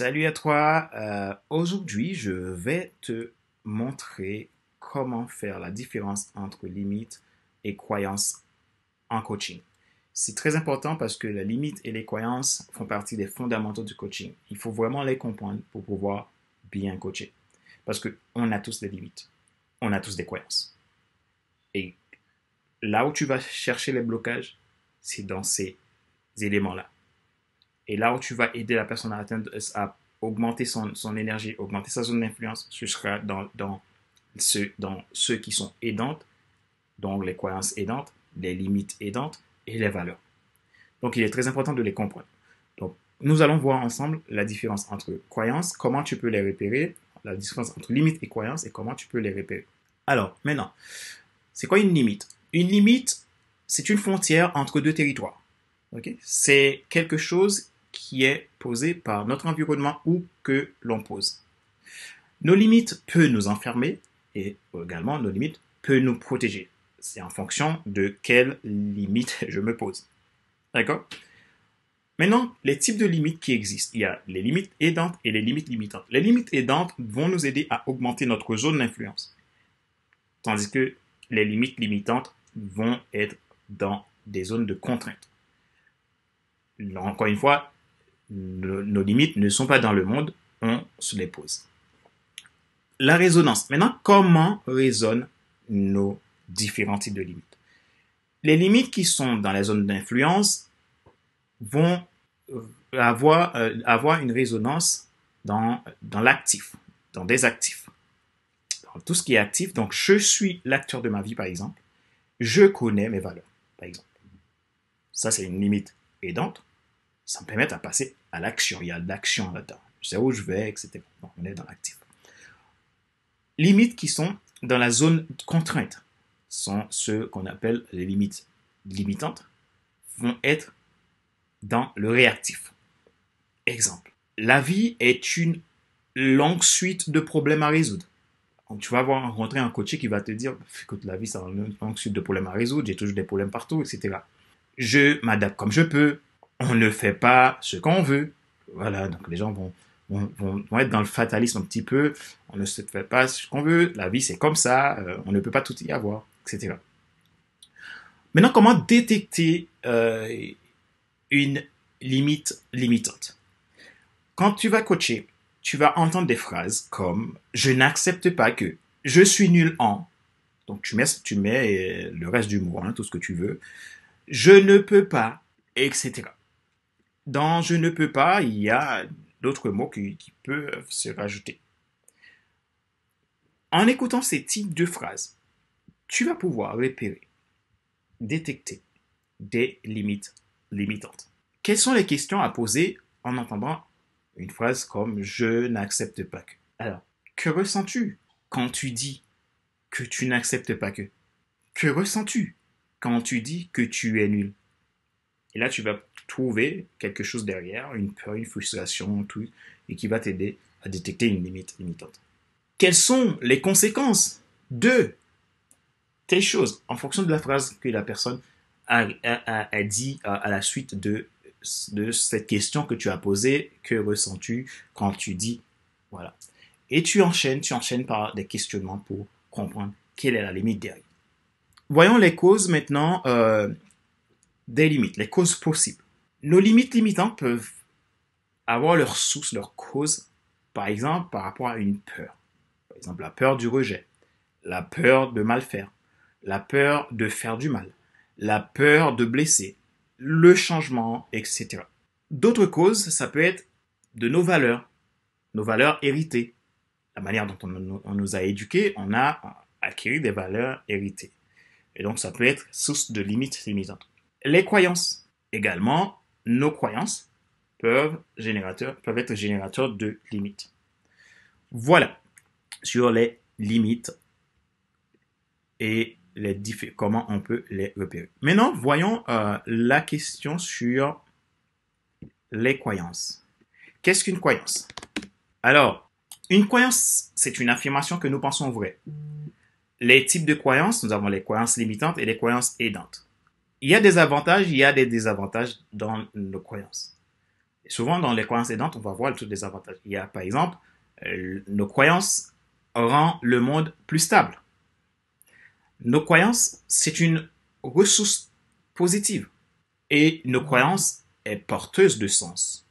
Salut à toi, aujourd'hui je vais te montrer comment faire la différence entre limites et croyances en coaching. C'est très important parce que la limite et les croyances font partie des fondamentaux du coaching. Il faut vraiment les comprendre pour pouvoir bien coacher parce qu'on a tous des limites, on a tous des croyances. Et là où tu vas chercher les blocages, c'est dans ces éléments-là. Et là où tu vas aider la personne à augmenter son énergie, augmenter sa zone d'influence, ce sera dans ceux qui sont aidantes, donc les croyances aidantes, les limites aidantes et les valeurs. Donc, il est très important de les comprendre. Donc, nous allons voir ensemble la différence entre croyances, comment tu peux les repérer, la différence entre limites et croyances et comment tu peux les repérer. Alors, maintenant, c'est quoi une limite? Une limite, c'est une frontière entre deux territoires. Okay? C'est quelque chose qui est posée par notre environnement ou que l'on pose. Nos limites peuvent nous enfermer et également nos limites peuvent nous protéger. C'est en fonction de quelles limites je me pose. D'accord? Maintenant, les types de limites qui existent. Il y a les limites aidantes et les limites limitantes. Les limites aidantes vont nous aider à augmenter notre zone d'influence. Tandis que les limites limitantes vont être dans des zones de contrainte. Encore une fois, nos limites ne sont pas dans le monde, on se les pose. La résonance. Maintenant, comment résonnent nos différents types de limites? Les limites qui sont dans les zones d'influence vont avoir une résonance dans l'actif, dans des actifs. Dans tout ce qui est actif, donc je suis l'acteur de ma vie, par exemple. Je connais mes valeurs, par exemple. Ça, c'est une limite aidante. Ça me permet de passer à l'action. Il y a de l'action là-dedans. Je sais où je vais, etc. Bon, on est dans l'actif. Limites qui sont dans la zone de contrainte sont ce qu'on appelle les limites limitantes, vont être dans le réactif. Exemple. La vie est une longue suite de problèmes à résoudre. Donc, tu vas avoir rencontré un coach qui va te dire « Écoute, la vie, c'est une longue suite de problèmes à résoudre. J'ai toujours des problèmes partout, etc. Je m'adapte comme je peux. » On ne fait pas ce qu'on veut. Voilà, donc les gens vont être dans le fatalisme un petit peu. On ne se fait pas ce qu'on veut. La vie, c'est comme ça. On ne peut pas tout y avoir, etc. Maintenant, comment détecter une limite limitante? Quand tu vas coacher, tu vas entendre des phrases comme « je n'accepte pas que »,« je suis nul en ». Donc, tu mets le reste du mot, hein, tout ce que tu veux. « Je ne peux pas », etc. Dans « je ne peux pas », il y a d'autres mots qui peuvent se rajouter. En écoutant ces types de phrases, tu vas pouvoir repérer, détecter des limites limitantes. Quelles sont les questions à poser en entendant une phrase comme « je n'accepte pas que ». Alors, que ressens-tu quand tu dis que tu n'acceptes pas que? Que ressens-tu quand tu dis que tu es nul? Et là, tu vas trouver quelque chose derrière, une peur, une frustration, tout, et qui va t'aider à détecter une limite limitante. Quelles sont les conséquences de telles choses en fonction de la phrase que la personne a dit à la suite de cette question que tu as posée? Que ressens-tu quand tu dis voilà? Et tu enchaînes par des questionnements pour comprendre quelle est la limite derrière. Voyons les causes maintenant. Des limites, les causes possibles. Nos limites limitantes peuvent avoir leur source, leur cause, par exemple, par rapport à une peur. Par exemple, la peur du rejet, la peur de mal faire, la peur de faire du mal, la peur de blesser, le changement, etc. D'autres causes, ça peut être de nos valeurs héritées. La manière dont on nous a éduqués, on a acquis des valeurs héritées. Et donc, ça peut être source de limites limitantes. Les croyances. Également, nos croyances peuvent être générateurs de limites. Voilà, sur les limites et comment on peut les repérer. Maintenant, voyons la question sur les croyances. Qu'est-ce qu'une croyance? Alors, une croyance, c'est une affirmation que nous pensons vraie. Les types de croyances, nous avons les croyances limitantes et les croyances aidantes. Il y a des avantages, il y a des désavantages dans nos croyances. souvent dans les croyances aidantes, on va voir tous les avantages. Il y a par exemple, nos croyances rendent le monde plus stable. Nos croyances, c'est une ressource positive. Et nos croyances est porteuse de sens.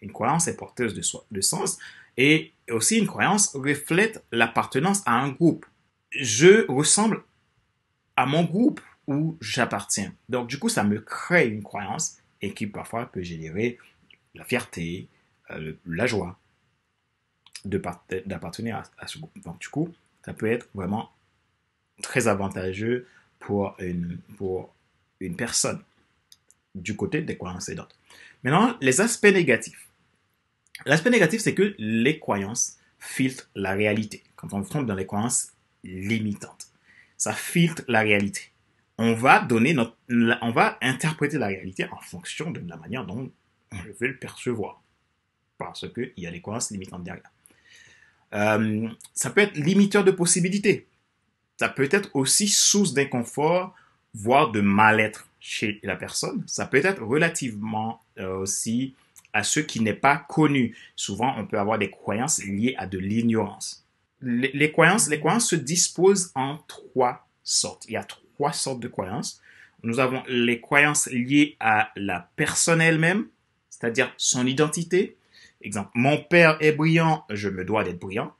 Une croyance est porteuse de sens et aussi une croyance reflète l'appartenance à un groupe. Je ressemble à mon groupe où j'appartiens. Donc du coup, ça me crée une croyance et qui parfois peut générer la fierté, la joie d'appartenir à ce groupe. Donc du coup, ça peut être vraiment très avantageux pour une personne du côté des croyances aidantes. Maintenant, les aspects négatifs. L'aspect négatif, c'est que les croyances filtrent la réalité. Quand on tombe dans les croyances limitantes, ça filtre la réalité. On va interpréter la réalité en fonction de la manière dont je vais le percevoir. Parce qu'il y a des croyances limitantes derrière. Ça peut être limiteur de possibilités. Ça peut être aussi source d'inconfort, voire de mal-être chez la personne. Ça peut être relativement aussi à ce qui n'est pas connu. Souvent, on peut avoir des croyances liées à de l'ignorance. Les croyances se disposent en trois sortes. Il y a trois sortes de croyances. Nous avons les croyances liées à la personne elle-même, c'est-à-dire son identité. Exemple, mon père est brillant, je me dois d'être brillant.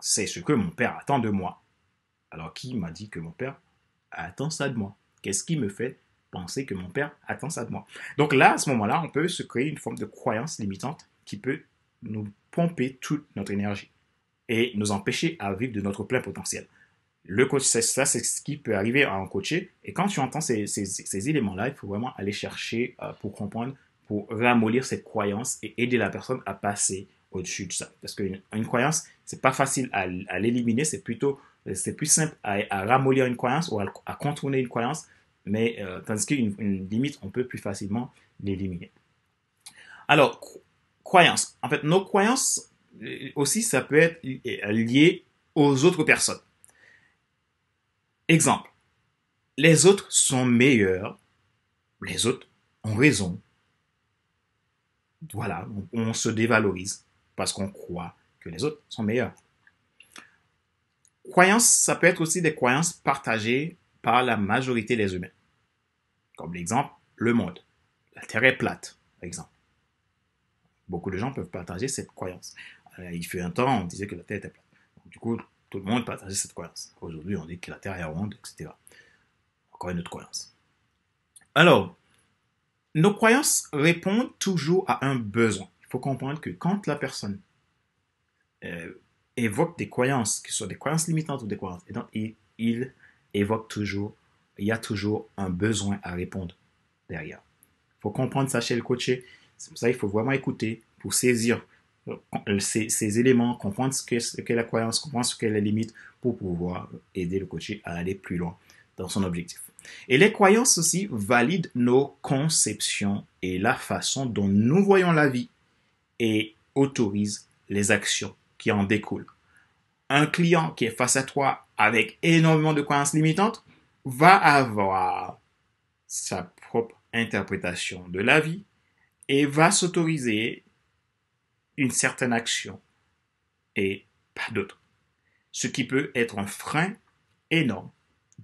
C'est ce que mon père attend de moi. Alors, qui m'a dit que mon père attend ça de moi? Qu'est-ce qui me fait penser que mon père attend ça de moi? Donc là, à ce moment-là, on peut se créer une forme de croyance limitante qui peut nous pomper toute notre énergie et nous empêcher à vivre de notre plein potentiel. Le coach, c'est ce qui peut arriver à un coaché. Et quand tu entends ces éléments-là, il faut vraiment aller chercher pour comprendre, pour ramollir cette croyance et aider la personne à passer au-dessus de ça. Parce qu'une croyance, c'est pas facile à l'éliminer, c'est plus simple à ramollir une croyance ou à contourner une croyance, mais tandis qu'une limite, on peut plus facilement l'éliminer. Alors, croyances. En fait, nos croyances aussi, ça peut être lié aux autres personnes. Exemple, les autres sont meilleurs, les autres ont raison. Voilà, on se dévalorise parce qu'on croit que les autres sont meilleurs. Croyances, ça peut être aussi des croyances partagées par la majorité des humains. Comme l'exemple, le monde. La Terre est plate, par exemple. Beaucoup de gens peuvent partager cette croyance. Il fut un temps, on disait que la Terre était plate. Donc, du coup, tout le monde partageait cette croyance. Aujourd'hui, on dit que la Terre est ronde, etc. Encore une autre croyance. Alors, nos croyances répondent toujours à un besoin. Il faut comprendre que quand la personne évoque des croyances, que ce soit des croyances limitantes ou des croyances aidantes, il évoque toujours, il y a toujours un besoin à répondre derrière. Il faut comprendre ça chez le coaché. C'est pour ça qu'il faut vraiment écouter pour saisir ces éléments, comprendre ce qu'est la croyance, comprendre ce qu'est la limite pour pouvoir aider le coaché à aller plus loin dans son objectif. Et les croyances aussi valident nos conceptions et la façon dont nous voyons la vie et autorisent les actions qui en découlent. Un client qui est face à toi avec énormément de croyances limitantes va avoir sa propre interprétation de la vie et va s'autoriser une certaine action et pas d'autre. Ce qui peut être un frein énorme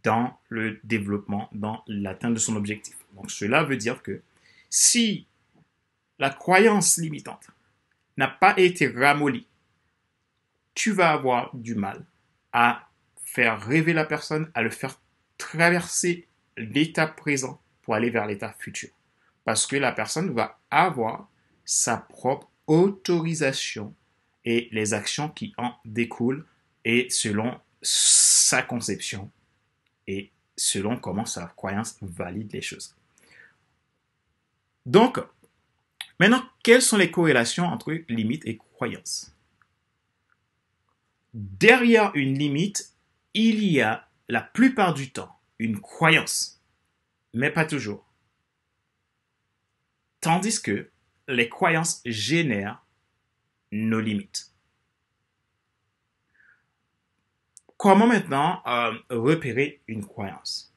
dans le développement, dans l'atteinte de son objectif. Donc cela veut dire que si la croyance limitante n'a pas été ramollie, tu vas avoir du mal à faire rêver la personne, à le faire traverser l'état présent pour aller vers l'état futur. Parce que la personne va avoir sa propre autorisation et les actions qui en découlent et selon sa conception et selon comment sa croyance valide les choses. Donc, maintenant, quelles sont les corrélations entre limite et croyance? Derrière une limite, il y a la plupart du temps une croyance, mais pas toujours. Tandis que les croyances génèrent nos limites. Comment maintenant repérer une croyance?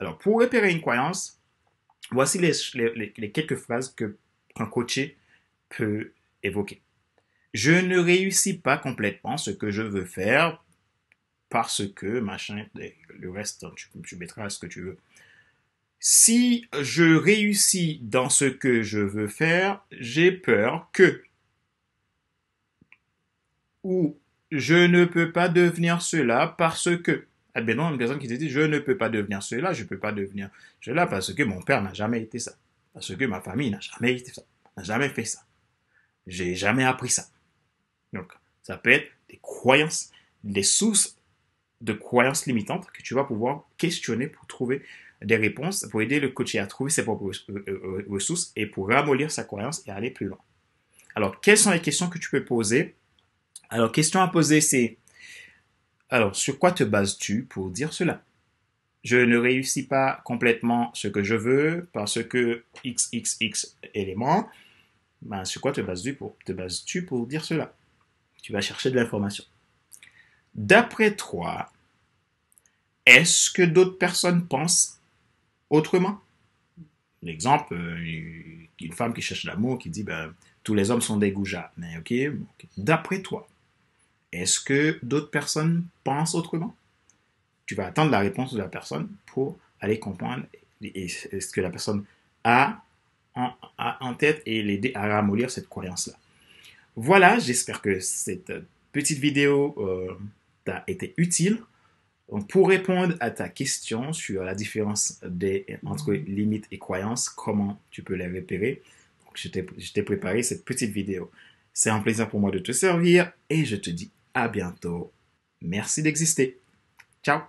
Alors, pour repérer une croyance, voici les quelques phrases qu'un coaché peut évoquer. Je ne réussis pas complètement ce que je veux faire parce que, machin, le reste, tu mettras ce que tu veux. Si je réussis dans ce que je veux faire, j'ai peur que, ou je ne peux pas devenir cela parce que, ah ben non, une personne qui te dit, je ne peux pas devenir cela, je ne peux pas devenir cela parce que mon père n'a jamais été ça, parce que ma famille n'a jamais été ça, n'a jamais fait ça, j'ai jamais appris ça. Donc, ça peut être des croyances, des sources de croyances limitantes que tu vas pouvoir questionner pour trouver des réponses, pour aider le coaché à trouver ses propres ressources et pour ramollir sa croyance et aller plus loin. Alors, quelles sont les questions que tu peux poser? Alors, question à poser, c'est, alors, sur quoi te bases-tu pour dire cela? Je ne réussis pas complètement ce que je veux parce que XXX éléments. Ben, sur quoi te bases-tu pour dire cela? Tu vas chercher de l'information. D'après toi, est-ce que d'autres personnes pensent autrement? L'exemple, une femme qui cherche l'amour, qui dit ben, tous les hommes sont des goujats. Mais ok. D'après toi, est-ce que d'autres personnes pensent autrement? Tu vas attendre la réponse de la personne pour aller comprendre ce que la personne a en tête et l'aider à ramollir cette croyance-là. Voilà, j'espère que cette petite vidéo t'a été utile. Pour répondre à ta question sur la différence entre limites et croyances, comment tu peux les repérer, donc je t'ai préparé cette petite vidéo. C'est un plaisir pour moi de te servir et je te dis à bientôt. Merci d'exister. Ciao!